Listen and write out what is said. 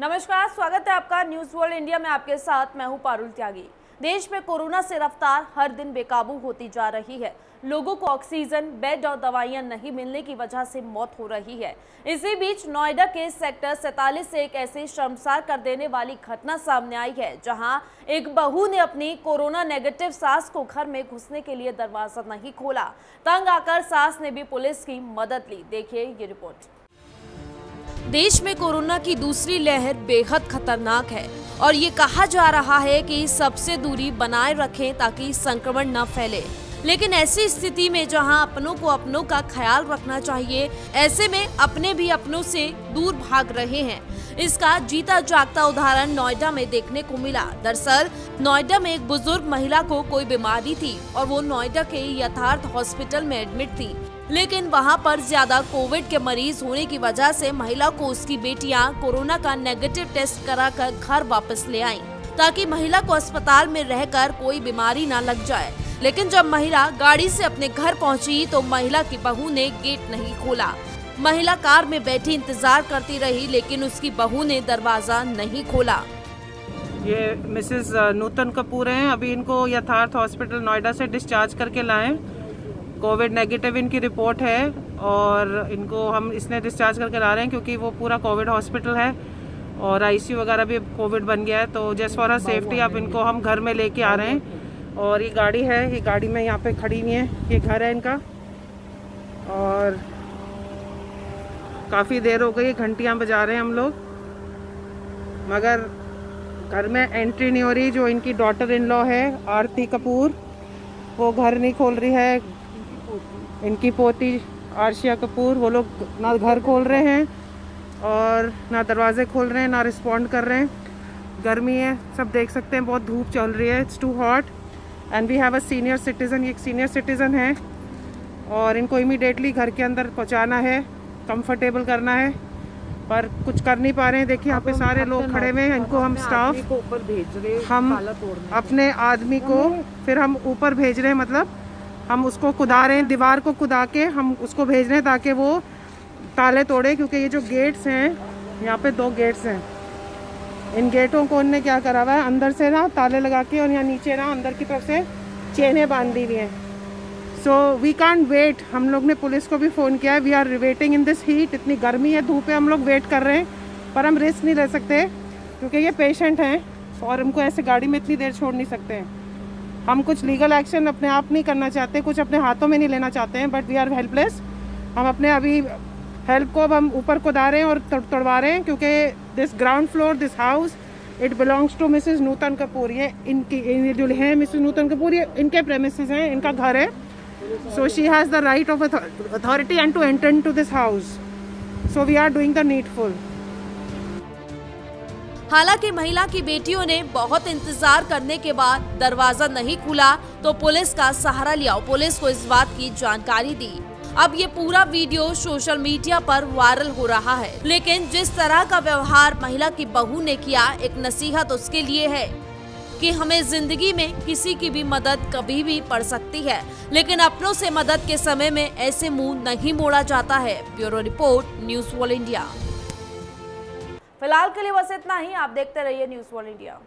नमस्कार, स्वागत है आपका न्यूज़ वर्ल्ड इंडिया में। आपके साथ मैं हूं पारुल त्यागी। देश में कोरोना से रफ्तार हर दिन बेकाबू होती जा रही है। लोगों को ऑक्सीजन, बेड और दवाइयां नहीं मिलने की वजह से मौत हो रही है। इसी बीच नोएडा के सेक्टर 47 से एक ऐसी शर्मसार कर देने वाली घटना सामने आई है, जहां एक बहू ने अपनी कोरोना नेगेटिव सास को घर में घुसने के लिए दरवाजा नहीं खोला। तंग आकर सास ने भी पुलिस की मदद ली। देखिए ये रिपोर्ट। देश में कोरोना की दूसरी लहर बेहद खतरनाक है और ये कहा जा रहा है कि सबसे दूरी बनाए रखें ताकि संक्रमण न फैले। लेकिन ऐसी स्थिति में जहां अपनों को अपनों का ख्याल रखना चाहिए, ऐसे में अपने भी अपनों से दूर भाग रहे हैं। इसका जीता जागता उदाहरण नोएडा में देखने को मिला। दरअसल नोएडा में एक बुजुर्ग महिला को कोई बीमारी थी और वो नोएडा के यथार्थ हॉस्पिटल में एडमिट थी, लेकिन वहां पर ज्यादा कोविड के मरीज होने की वजह से महिला को उसकी बेटियां कोरोना का नेगेटिव टेस्ट कराकर घर वापस ले आईं ताकि महिला को अस्पताल में रहकर कोई बीमारी ना लग जाए। लेकिन जब महिला गाड़ी से अपने घर पहुंची तो महिला की बहू ने गेट नहीं खोला। महिला कार में बैठी इंतजार करती रही, लेकिन उसकी बहू ने दरवाजा नहीं खोला। ये मिसेस नूतन कपूर हैं। अभी इनको यथार्थ हॉस्पिटल नोएडा से डिस्चार्ज करके लाए। कोविड नेगेटिव इनकी रिपोर्ट है और इनको हम इसलिए डिस्चार्ज करके ला रहे हैं क्योंकि वो पूरा कोविड हॉस्पिटल है और आईसीयू वगैरह भी कोविड बन गया है। तो जस्ट फॉर अ सेफ्टी आप इनको हम घर में लेके आ रहे हैं। और ये गाड़ी है, ये गाड़ी में यहाँ पे खड़ी हुई है। ये घर है इनका और काफ़ी देर हो गई, घंटियाँ बजा रहे हैं हम लोग, मगर घर में एंट्री नहीं हो रही। जो इनकी डॉटर इन लॉ है आरती कपूर, वो घर नहीं खोल रही है। इनकी पोती आर्शिया कपूर, वो लोग ना घर खोल रहे हैं और ना दरवाजे खोल रहे हैं, ना रिस्पॉन्ड कर रहे हैं। गर्मी है, सब देख सकते हैं, बहुत धूप चल रही है। It's too hot and we have a senior citizen. ये एक सीनियर सिटीज़न है और इनको इमीडिएटली घर के अंदर पहुंचाना है, कंफर्टेबल करना है, पर कुछ कर नहीं पा रहे हैं। देखिए यहाँ पे सारे लोग खड़े हुए हैं। इनको हम स्टाफ ऊपर भेज रहे हैं, हम अपने आदमी को फिर हम ऊपर भेज रहे हैं, मतलब हम उसको कुदा रहे हैं, दीवार को कुदा के हम उसको भेज रहे हैं ताकि वो ताले तोड़े। क्योंकि ये जो गेट्स हैं, यहाँ पे दो गेट्स हैं, इन गेटों को उनने क्या करा हुआ है, अंदर से ना ताले लगा के और यहाँ नीचे ना अंदर की तरफ से चेनें बांधी हुई हैं। So we can't wait. हम लोग ने पुलिस को भी फ़ोन किया है। We are waiting in this heat. इतनी गर्मी है, धूप है, हम लोग वेट कर रहे हैं, पर हम रिस्क नहीं ले सकते क्योंकि ये पेशेंट हैं और हमको ऐसे गाड़ी में इतनी देर छोड़ नहीं सकते हैं। हम कुछ लीगल एक्शन अपने आप नहीं करना चाहते, कुछ अपने हाथों में नहीं लेना चाहते हैं, बट वी आर हेल्पलेस। हम अपने अभी हेल्प को अब हम ऊपर कुदा रहे हैं और तोड़वा रहे हैं क्योंकि this ground floor, this house, it belongs to Mrs Nutan Kapoor. ये इनकी जो है मिसेस नूतन कपूर, ये इनके प्रेमिसेस हैं, इनका घर है। So she has the right of authority and to enter in to this house. So we are doing the needful. हालांकि महिला की बेटियों ने बहुत इंतजार करने के बाद दरवाजा नहीं खुला तो पुलिस का सहारा लिया और पुलिस को इस बात की जानकारी दी। अब ये पूरा वीडियो सोशल मीडिया पर वायरल हो रहा है, लेकिन जिस तरह का व्यवहार महिला की बहू ने किया, एक नसीहत उसके लिए है कि हमें जिंदगी में किसी की भी मदद कभी भी पड़ सकती है, लेकिन अपनों से मदद के समय में ऐसे मुँह नहीं मोड़ा जाता है। Bureau report, news world India. फिलहाल के लिए बस इतना ही। आप देखते रहिए न्यूज़ वर्ल्ड इंडिया।